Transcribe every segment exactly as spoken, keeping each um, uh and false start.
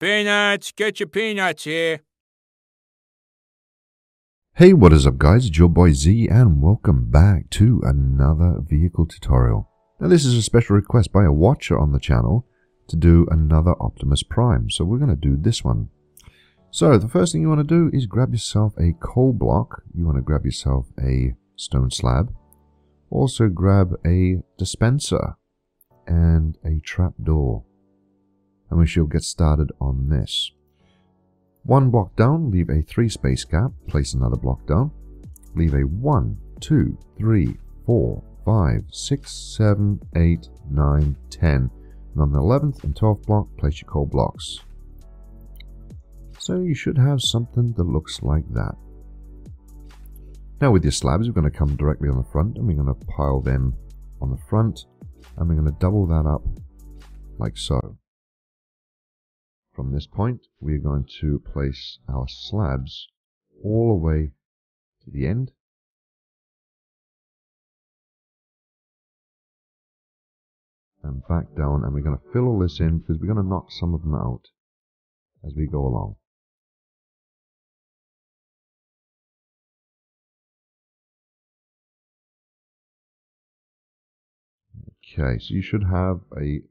Peanuts, get your peanuts here. Hey, what is up guys, it's your boy Z and welcome back to another vehicle tutorial. Now this is a special request by a watcher on the channel to do another Optimus Prime, so we're going to do this one. So the first thing you want to do is grab yourself a coal block, you want to grab yourself a stone slab, also grab a dispenser and a trapdoor. And we shall get started on this. One block down, leave a three space gap, place another block down, leave a one, two, three, four, five, six, seven, eight, nine, ten. And on the eleventh and twelfth block, place your coal blocks. So you should have something that looks like that. Now with your slabs, we're going to come directly on the front and we're going to pile them on the front and we're going to double that up like so. From this point, we're going to place our slabs all the way to the end. And back down, and we're going to fill all this in because we're going to knock some of them out as we go along. Okay, so you should have a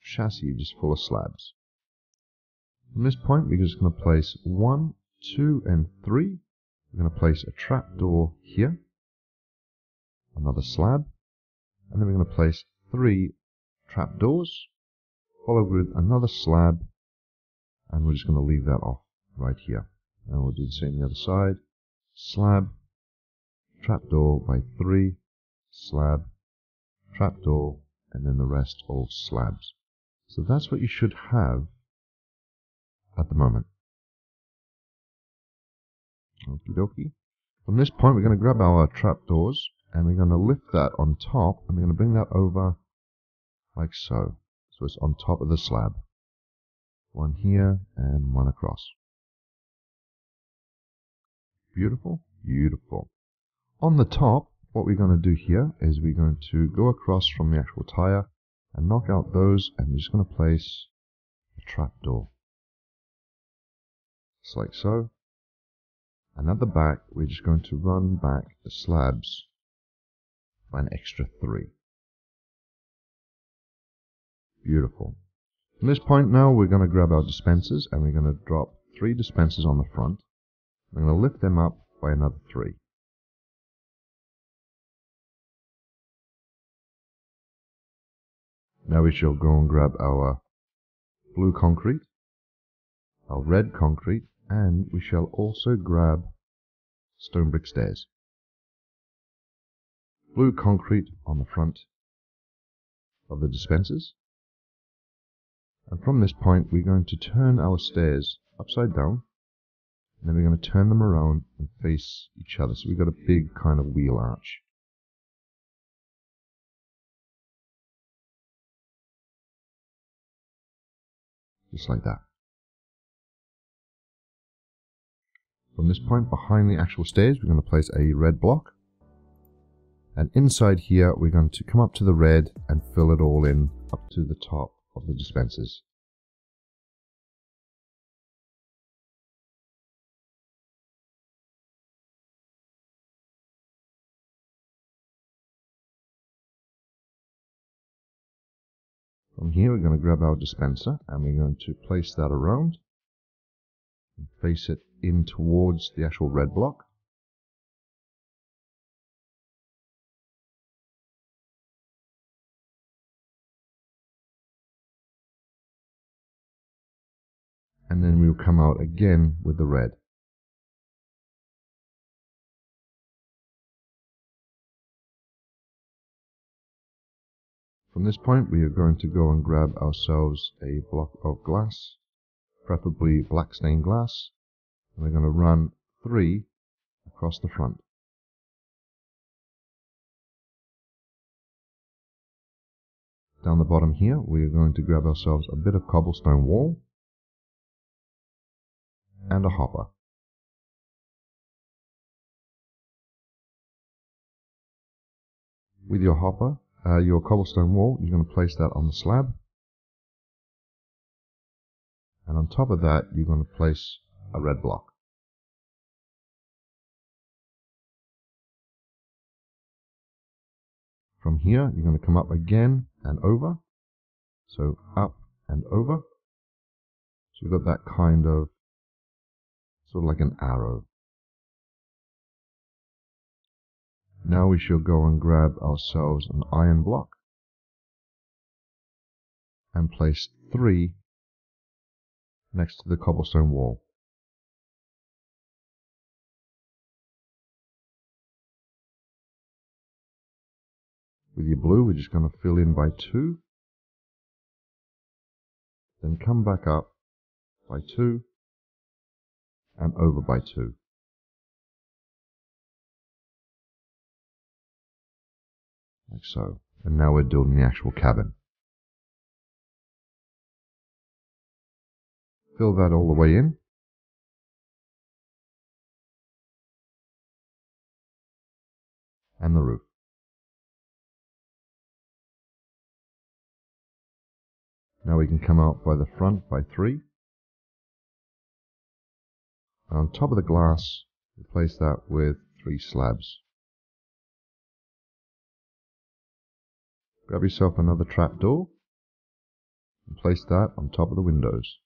chassis just full of slabs. From this point, we're just going to place one, two, and three. We're going to place a trapdoor here, another slab, and then we're going to place three trapdoors, followed with another slab, and we're just going to leave that off right here. And we'll do the same on the other side. Slab, trapdoor by three, slab, trapdoor, and then the rest all slabs. So that's what you should have at the moment. Okie dokie. From this point, we're going to grab our trapdoors and we're going to lift that on top and we're going to bring that over like so. So it's on top of the slab. One here and one across. Beautiful, beautiful. On the top, what we're going to do here is we're going to go across from the actual tire and knock out those, and we're just going to place a trapdoor. Just like so, and at the back we're just going to run back the slabs by an extra three. Beautiful. From this point now we're going to grab our dispensers and we're going to drop three dispensers on the front. We're going to lift them up by another three. Now we shall go and grab our blue concrete, our red concrete, and we shall also grab stone brick stairs. Blue concrete on the front of the dispensers. And from this point we're going to turn our stairs upside down. And then we're going to turn them around and face each other. So we've got a big kind of wheel arch. Just like that. From this point, behind the actual stairs, we're going to place a red block. And inside here, we're going to come up to the red and fill it all in up to the top of the dispensers. From here, we're going to grab our dispenser and we're going to place that around and face it in towards the actual red block. And then we'll come out again with the red. From this point we are going to go and grab ourselves a block of glass, preferably black stained glass. And we're going to run three across the front. Down the bottom here, we're going to grab ourselves a bit of cobblestone wall and a hopper. With your hopper, uh, your cobblestone wall, you're going to place that on the slab. and on top of that you're going to place a red block. From here you're going to come up again and over, so up and over, so you've got that kind of sort of like an arrow. Now we shall go and grab ourselves an iron block and place three next to the cobblestone wall. With your blue, we're just going to fill in by two, then come back up by two, and over by two. Like so. And now we're building the actual cabin. Fill that all the way in. And the roof. Now we can come out by the front by three. And on top of the glass, replace that with three slabs. Grab yourself another trapdoor and place that on top of the windows.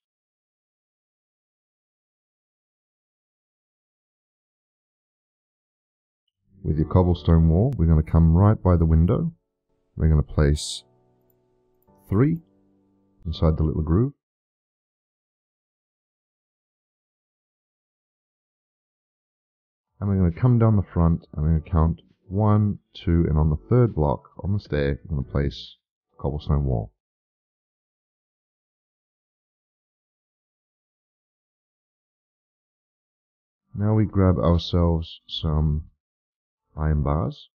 With your cobblestone wall, we're going to come right by the window. We're going to place three inside the little groove. And we're going to come down the front and we're going to count one, two, and on the third block on the stair, we're going to place a cobblestone wall. Now we grab ourselves some iron bars.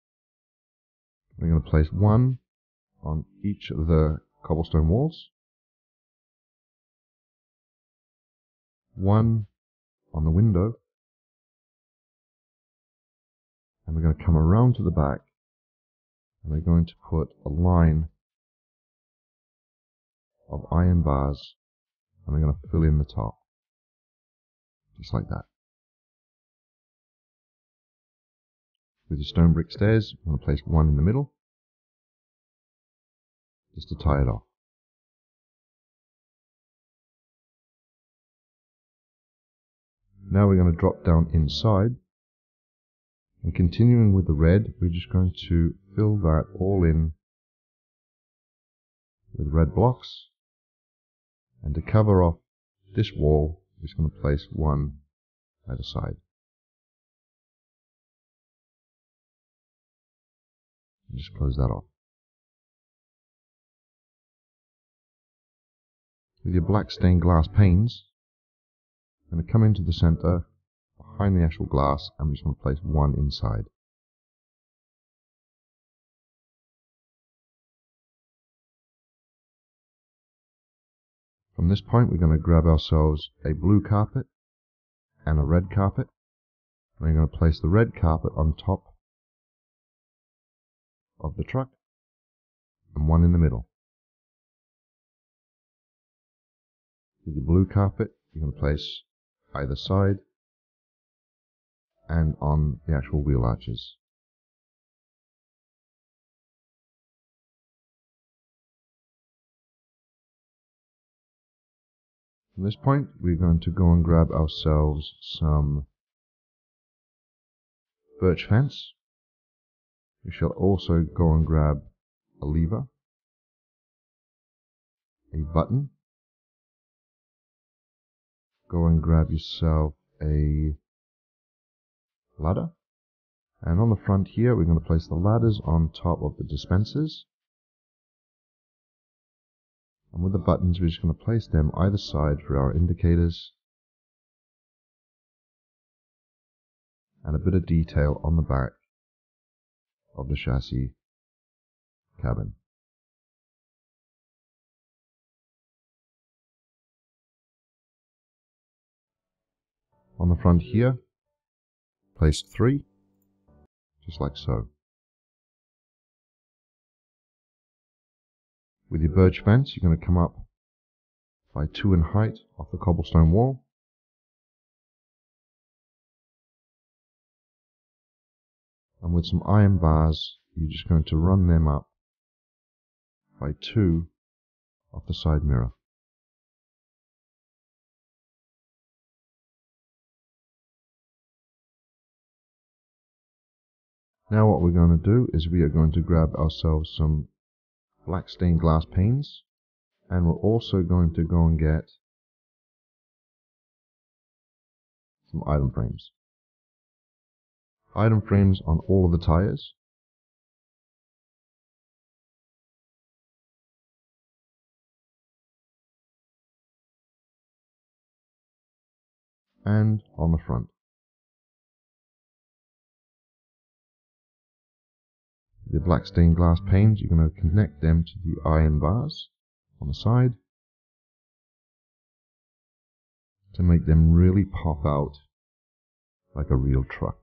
We're going to place one on each of the cobblestone walls, one on the window, and we're going to come around to the back and we're going to put a line of iron bars and we're going to fill in the top, just like that. With your stone brick stairs, I'm going to place one in the middle, just to tie it off. Now we're going to drop down inside. And continuing with the red, we're just going to fill that all in with red blocks. And to cover off this wall, we're just going to place one either side. And just close that off. With your black stained glass panes, I'm going to come into the center behind the actual glass, and we're just going to place one inside. From this point, we're going to grab ourselves a blue carpet and a red carpet. And we're going to place the red carpet on top of the truck, and one in the middle. With your blue carpet, you're going to place either side, and on the actual wheel arches. From this point, we're going to go and grab ourselves some birch fence. We shall also go and grab a lever, a button. Go and grab yourself a ladder, and on the front here we're going to place the ladders on top of the dispensers, and with the buttons we're just going to place them either side for our indicators, and a bit of detail on the back of the chassis cabin. On the front here, place three, just like so. With your birch fence, you're going to come up by two in height off the cobblestone wall. And with some iron bars, you're just going to run them up by two off the side mirror. Now what we're going to do is we are going to grab ourselves some black stained glass panes, and we're also going to go and get some item frames. Item frames on all of the tires. And on the front. The black stained glass panes, you're going to connect them to the iron bars on the side to make them really pop out like a real truck.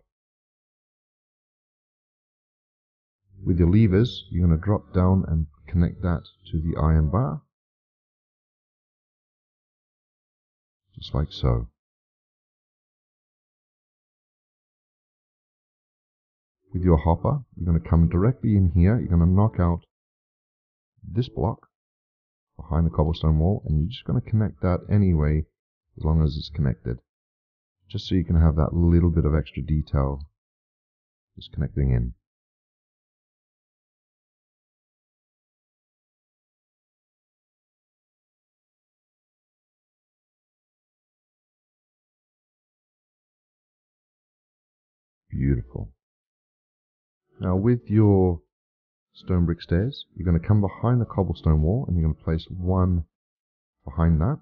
With your levers, you're going to drop down and connect that to the iron bar, just like so. With your hopper, you're going to come directly in here, you're going to knock out this block behind the cobblestone wall, and you're just going to connect that anyway, as long as it's connected. Just so you can have that little bit of extra detail just connecting in. Beautiful. Now with your stone brick stairs, you're going to come behind the cobblestone wall and you're going to place one behind that,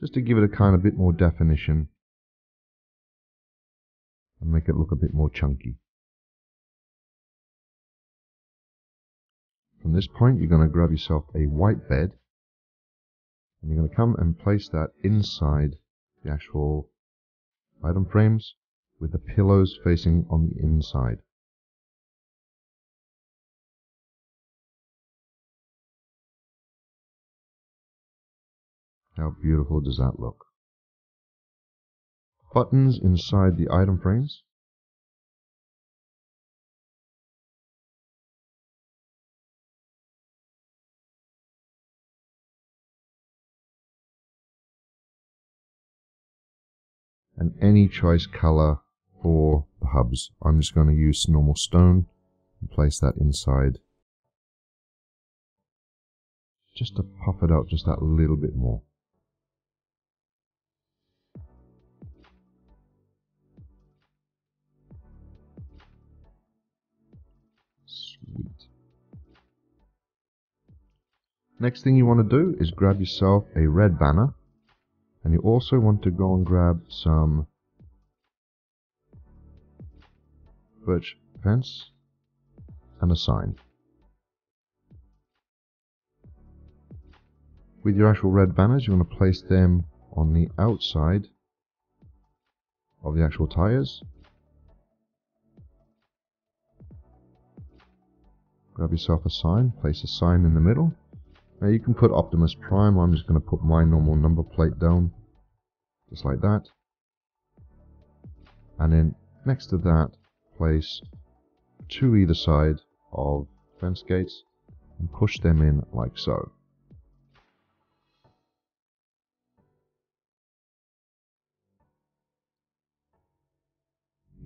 just to give it a kind of bit more definition and make it look a bit more chunky. From this point, you're going to grab yourself a white bed and you're going to come and place that inside the actual item frames with the pillows facing on the inside. How beautiful does that look? Buttons inside the item frames. And any choice color for the hubs. I'm just going to use normal stone and place that inside. Just to puff it out just that little bit more. Next thing you want to do is grab yourself a red banner, and you also want to go and grab some birch fence and a sign. With your actual red banners, you want to place them on the outside of the actual tires. Grab yourself a sign, place a sign in the middle. Now you can put Optimus Prime, I'm just going to put my normal number plate down, just like that. And then next to that, place two either side of fence gates and push them in like so.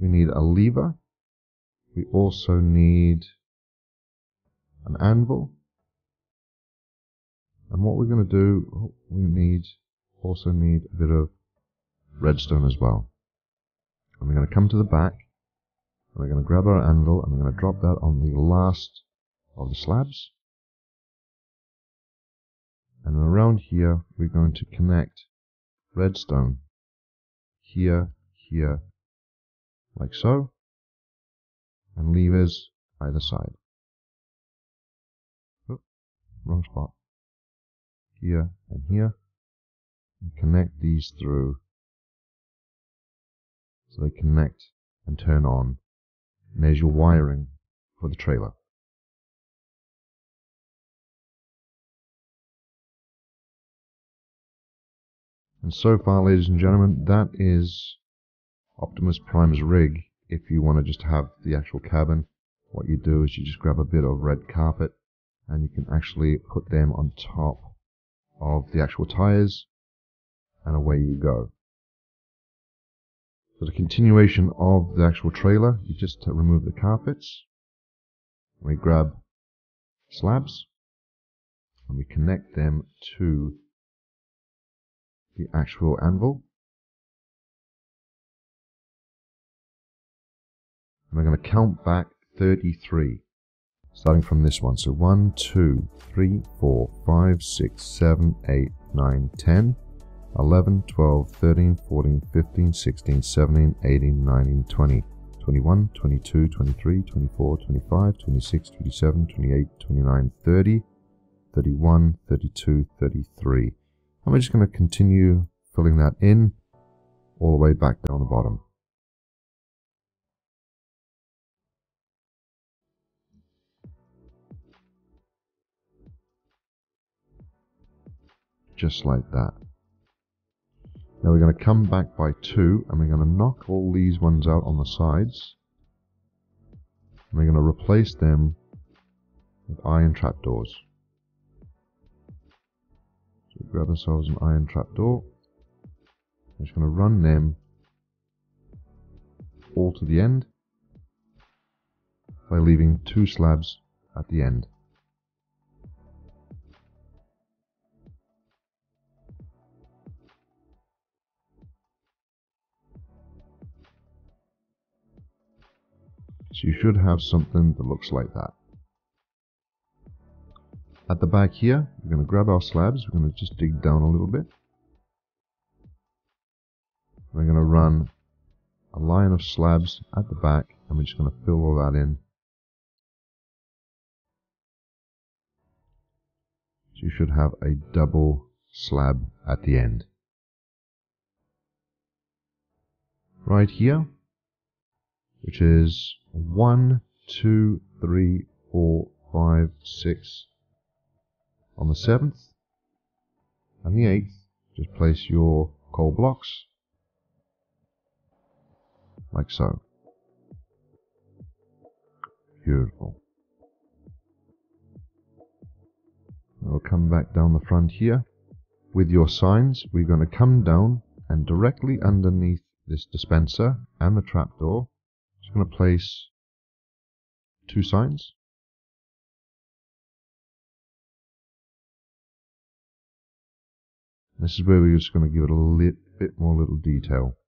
We need a lever, we also need an anvil. And what we're going to do, we need also need a bit of redstone as well. And we're going to come to the back, and we're going to grab our anvil, and we're going to drop that on the last of the slabs. And around here, we're going to connect redstone here, here, like so, and levers either side. Oop, wrong spot. Here and here, and connect these through so they connect and turn on, and there's your wiring for the trailer. And so far, ladies and gentlemen, that is Optimus Prime's rig. If you want to just have the actual cabin, what you do is you just grab a bit of red carpet and you can actually put them on top of the actual tires, and away you go. So the continuation of the actual trailer, you just remove the carpets, we grab slabs, and we connect them to the actual anvil. And we're going to count back thirty-three, starting from this one. So one, two, three, four, five, six, seven, eight, nine, ten, eleven, twelve, thirteen, fourteen, fifteen, sixteen, seventeen, eighteen, nineteen, twenty, twenty-one, twenty-two, twenty-three, twenty-four, twenty-five, twenty-six, twenty-seven, twenty-eight, twenty-nine, thirty, thirty-one, thirty-two, thirty-three. I'm just going to continue filling that in all the way back down the bottom. Just like that. Now we're going to come back by two and we're going to knock all these ones out on the sides. And we're going to replace them with iron trapdoors. So we grab ourselves an iron trapdoor. I'm just going to run them all to the end by leaving two slabs at the end. So you should have something that looks like that. At the back here, we're going to grab our slabs, we're going to just dig down a little bit. We're going to run a line of slabs at the back and we're just going to fill all that in. So you should have a double slab at the end. Right here, which is one, two, three, four, five, six. On the seventh and the eighth, just place your coal blocks, like so. Beautiful. Now we'll come back down the front here. With your signs, we're going to come down and directly underneath this dispenser and the trapdoor, just going to place two signs. This is where we're just going to give it a little bit more little detail.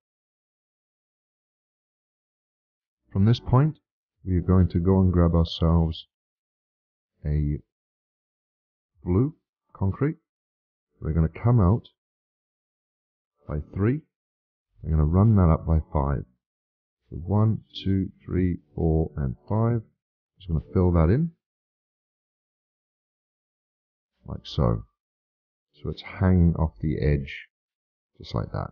From this point, we are going to go and grab ourselves a blue concrete. We're going to come out by three. We're going to run that up by five. So one, two, three, four, and five. Just going to fill that in, like so. So it's hanging off the edge, just like that.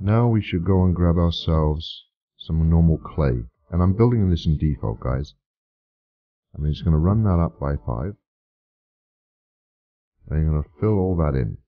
Now we should go and grab ourselves some normal clay. And I'm building this in default, guys. I'm just going to run that up by five. And I'm going to fill all that in.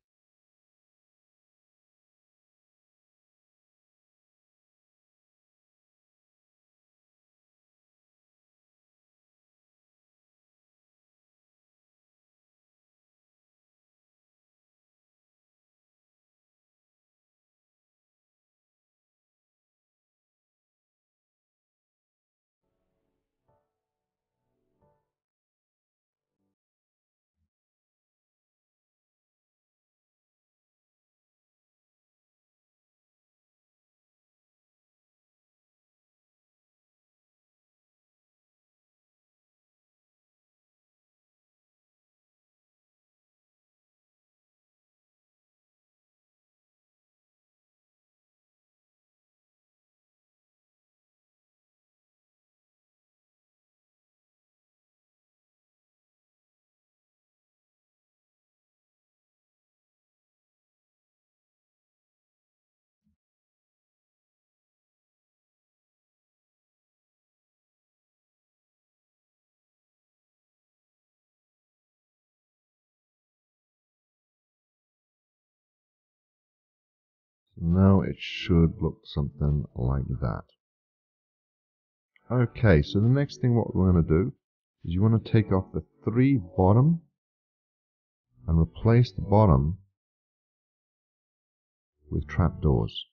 So now it should look something like that. Okay, so the next thing what we're going to do is you want to take off the three bottom and replace the bottom with trapdoors,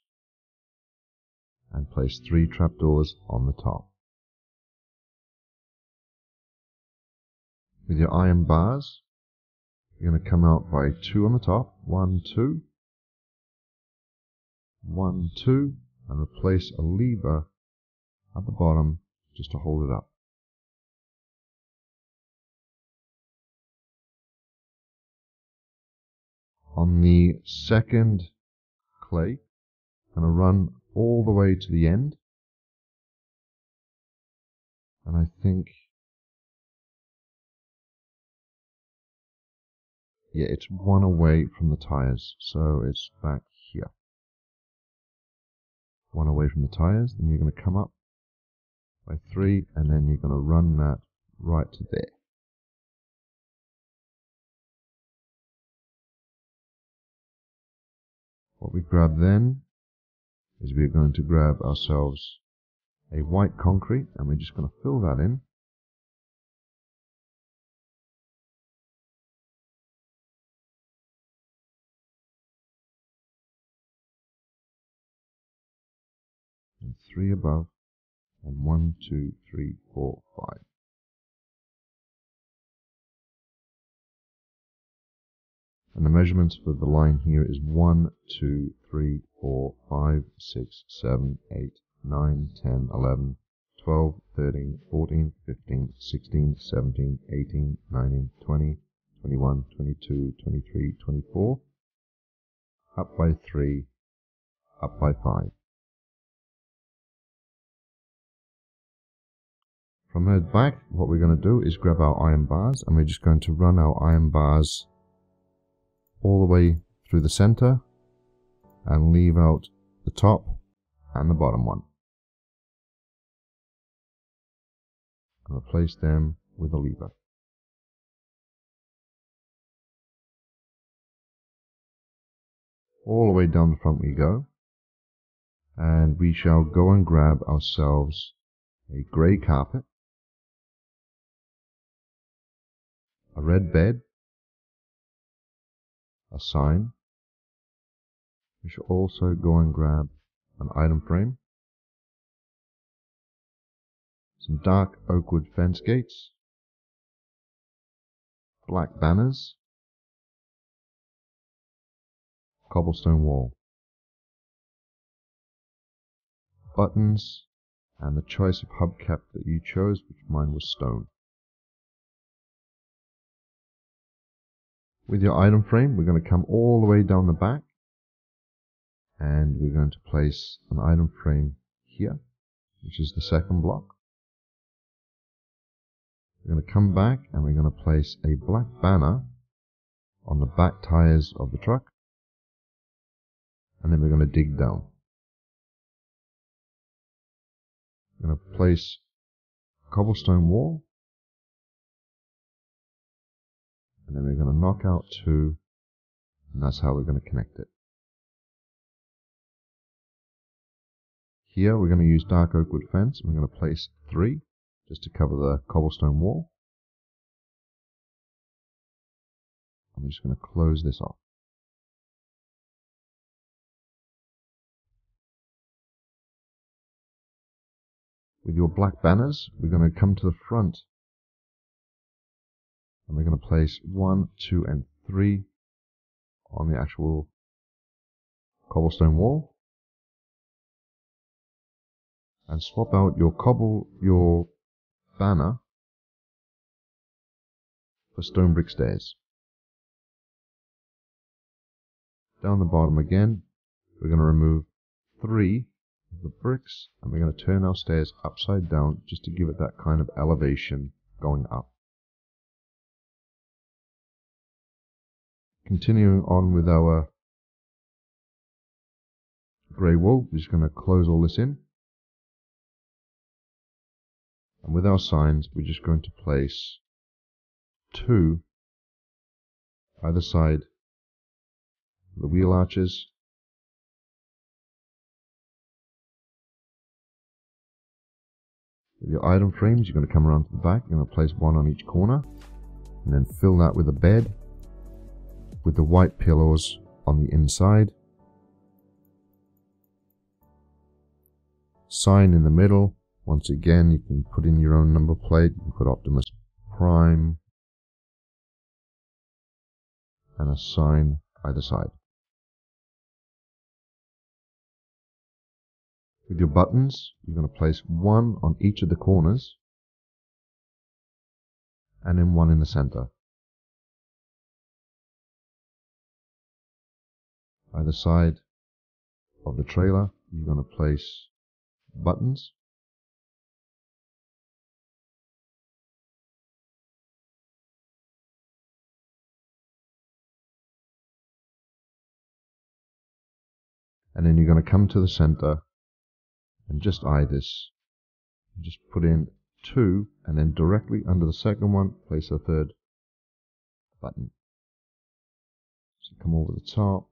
and place three trapdoors on the top. With your iron bars, you're going to come out by two on the top, one, two, one, two, and replace a lever at the bottom just to hold it up. On the second clay, I'm going to run all the way to the end, and I think, yeah, it's one away from the tires, so it's back here. One away from the tires, then you're going to come up by three, and then you're going to run that right to there. What we grab then is we're going to grab ourselves a white concrete, and we're just going to fill that in. And three above, and one, two, three, four, five. And the measurements for the line here is one, two, three, four, five, six, seven, eight, nine, ten, eleven, twelve, thirteen, fourteen, fifteen, sixteen, seventeen, eighteen, nineteen, twenty, twenty-one, twenty-two, twenty-three, twenty-four, up by three, up by five. From there back, what we're going to do is grab our iron bars, and we're just going to run our iron bars all the way through the center and leave out the top and the bottom one. And replace them with a lever. All the way down the front we go, and we shall go and grab ourselves a grey carpet, a red bed, a sign. We should also go and grab an item frame, some dark oak wood fence gates, black banners, cobblestone wall, buttons, and the choice of hubcap that you chose, which mine was stone. With your item frame, we're going to come all the way down the back, and we're going to place an item frame here, which is the second block. We're going to come back, and we're going to place a black banner on the back tires of the truck, and then we're going to dig down. We're going to place a cobblestone wall, and then we're going to knock out two, and that's how we're going to connect it. Here we're going to use dark oak wood fence, and we're going to place three just to cover the cobblestone wall. I'm just going to close this off. With your black banners, we're going to come to the front, and we're going to place one, two, and three on the actual cobblestone wall, and swap out your cobble your banner for stone brick stairs. Down the bottom again, we're going to remove three of the bricks, and we're going to turn our stairs upside down just to give it that kind of elevation going up. Continuing on with our grey wall, we're just going to close all this in. And with our signs, we're just going to place two either side of the wheel arches With your item frames, you're going to come around to the back, you're going to place one on each corner, and then fill that with a bed, with the white pillows on the inside. Sign in the middle. Once again, you can put in your own number plate, you can put Optimus Prime, and a sign either side. With your buttons, you're going to place one on each of the corners, and then one in the center. Either side of the trailer, you're going to place buttons. And then you're going to come to the center and just eye this. Just put in two, and then directly under the second one, place a third button. So come over the top,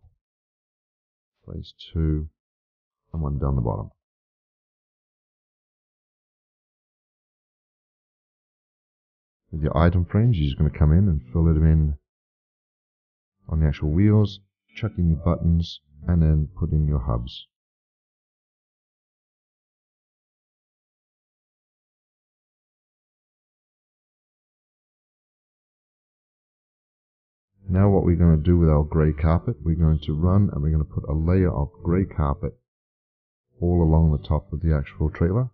place two, and one down the bottom. With your item frames, you're just going to come in and fill it in on the actual wheels, chuck in your buttons, and then put in your hubs. Now what we're going to do with our grey carpet, we're going to run and we're going to put a layer of grey carpet all along the top of the actual trailer.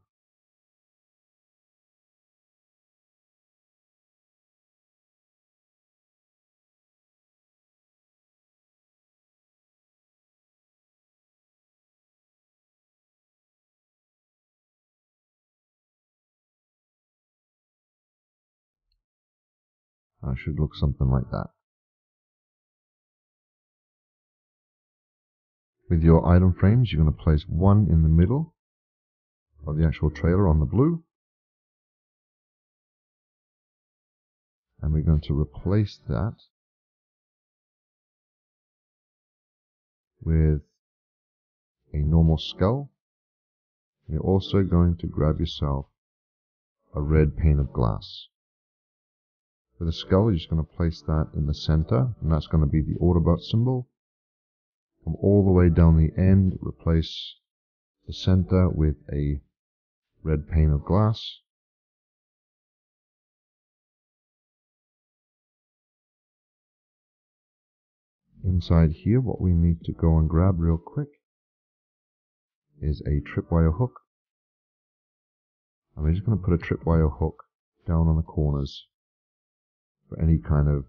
I should look something like that. With your item frames, you're going to place one in the middle of the actual trailer on the blue. And we're going to replace that with a normal skull. You're also going to grab yourself a red pane of glass. For the skull, you're just going to place that in the center, and that's going to be the Autobot symbol. Come all the way down the end, replace the center with a red pane of glass. Inside here, what we need to go and grab real quick is a tripwire hook. I'm just going to put a tripwire hook down on the corners for any kind of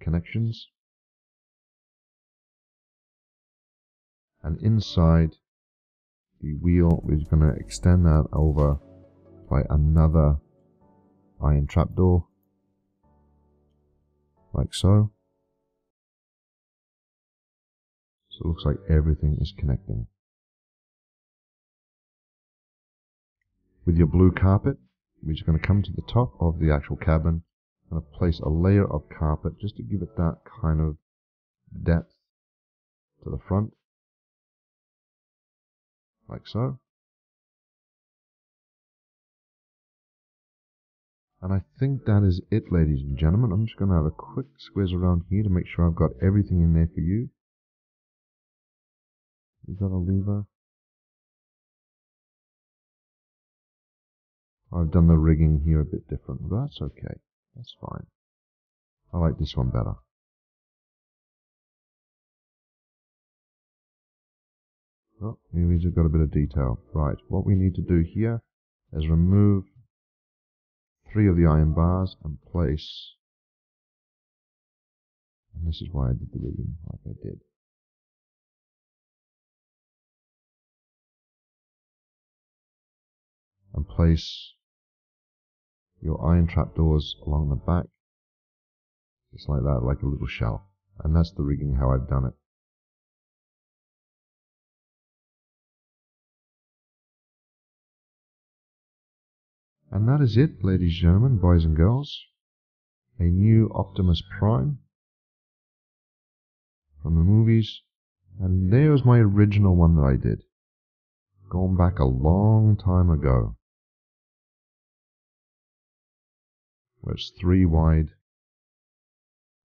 connections. And inside the wheel, we're going to extend that over by another iron trapdoor, like so. So it looks like everything is connecting. With your blue carpet, we're just going to come to the top of the actual cabin. I'm going to place a layer of carpet just to give it that kind of depth to the front, like so. And I think that is it, ladies and gentlemen. I'm just going to have a quick squiz around here to make sure I've got everything in there for you. Is that a lever? I've done the rigging here a bit different. That's okay. That's fine. I like this one better. Oh, here we've got a bit of detail. Right, what we need to do here is remove three of the iron bars and place. And this is why I did the rigging like I did. And place your iron trapdoors along the back, just like that, like a little shell. And that's the rigging, how I've done it. And that is it, ladies and gentlemen, boys and girls. A new Optimus Prime from the movies. And there was my original one that I did, going back a long time ago. where it's three wide.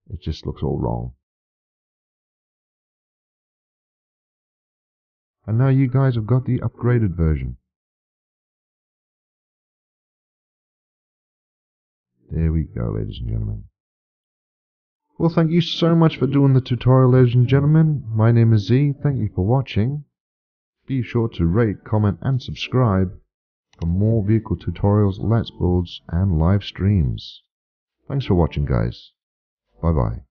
It just looks all wrong. And now you guys have got the upgraded version. There we go, ladies and gentlemen. Well, thank you so much for doing the tutorial, ladies and gentlemen. My name is Z. Thank you for watching. Be sure to rate, comment and subscribe for more vehicle tutorials, let's builds and live streams. Thanks for watching, guys. Bye bye.